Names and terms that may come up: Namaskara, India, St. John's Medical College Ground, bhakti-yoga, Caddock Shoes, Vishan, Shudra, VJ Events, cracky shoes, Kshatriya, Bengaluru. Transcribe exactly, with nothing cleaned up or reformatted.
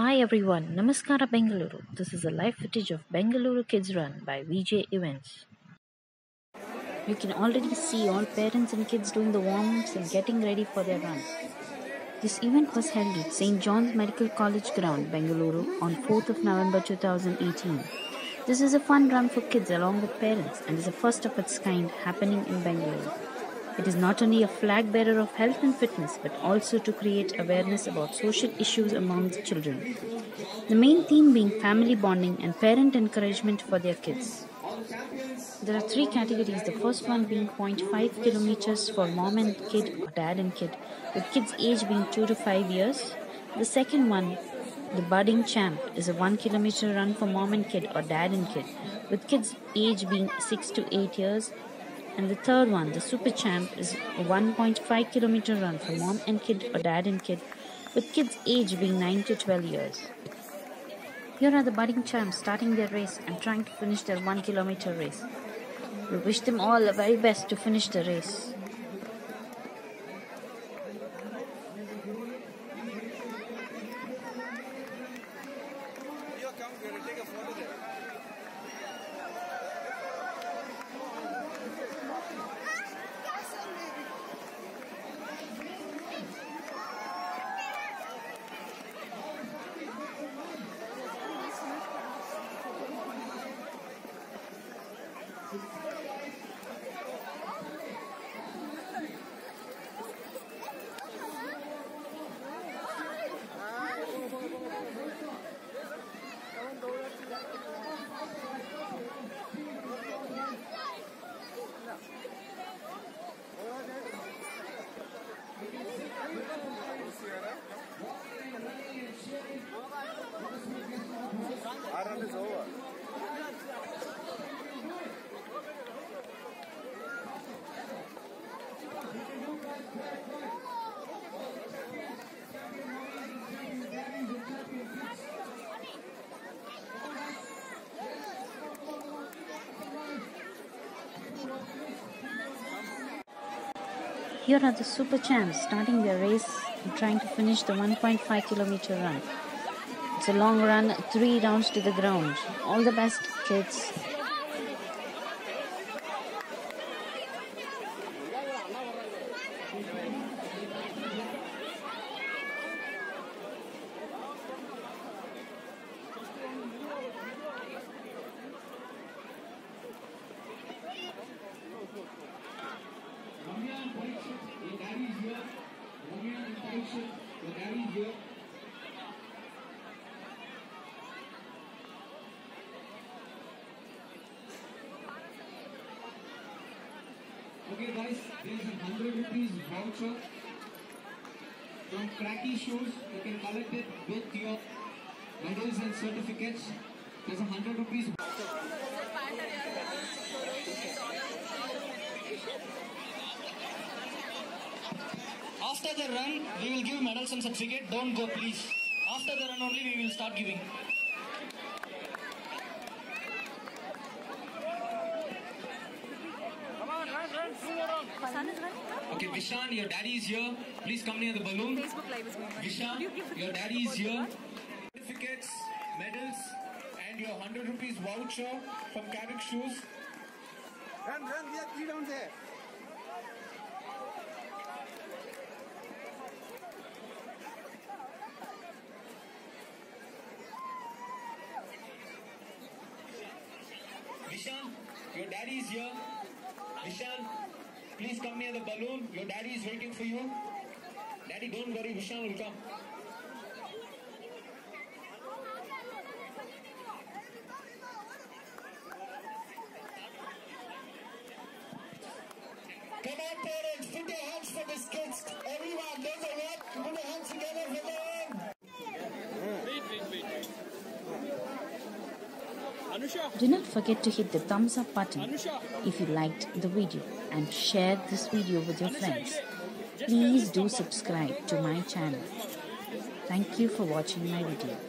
Hi everyone, Namaskara Bengaluru. This is a live footage of Bengaluru Kids Run by V J Events. You can already see all parents and kids doing the warm-ups and getting ready for their run. This event was held at Saint John's Medical College Ground, Bengaluru on fourth of November two thousand eighteen. This is a fun run for kids along with parents and is the first of its kind happening in Bengaluru. It is not only a flag bearer of health and fitness, but also to create awareness about social issues among the children. The main theme being family bonding and parent encouragement for their kids. There are three categories, the first one being zero point five kilometers for mom and kid or dad and kid, with kids age being two to five years. The second one, the budding champ, is a one kilometer run for mom and kid or dad and kid, with kids age being six to eight years. And the third one, the Super Champ, is a one point five kilometer run for mom and kid or dad and kid, with kids age being nine to twelve years. Here are the budding champs starting their race and trying to finish their one kilometer race. We wish them all the very best to finish the race. Here are the super champs starting their race and trying to finish the one point five kilometer run. It's a long run, three rounds to the ground. All the best, kids. Okay guys, there is a one hundred rupees voucher from Cracky Shoes. You can collect it with your medals and certificates. There is a one hundred rupees voucher. After the run, we will give medals and certificate. Don't go please. After the run only, we will start giving. Okay, Vishan, your daddy is here. Please come near the balloon. Facebook Live is going on. Vishan, your daddy is here. Certificates, medals, and your one hundred rupees voucher from Caddock Shoes. Run, run, we are three down there. Vishan, your daddy is here. Vishan, please come near the balloon. Your daddy is waiting for you. Daddy, don't worry. Vishan will come. Come on, parents. Put your hands for these kids. Everyone, there's a lot. Put your hands together for them. Wait, wait, wait, wait. Do not forget to hit the thumbs up button if you liked the video and share this video with your friends. Please do subscribe to my channel. Thank you for watching my video.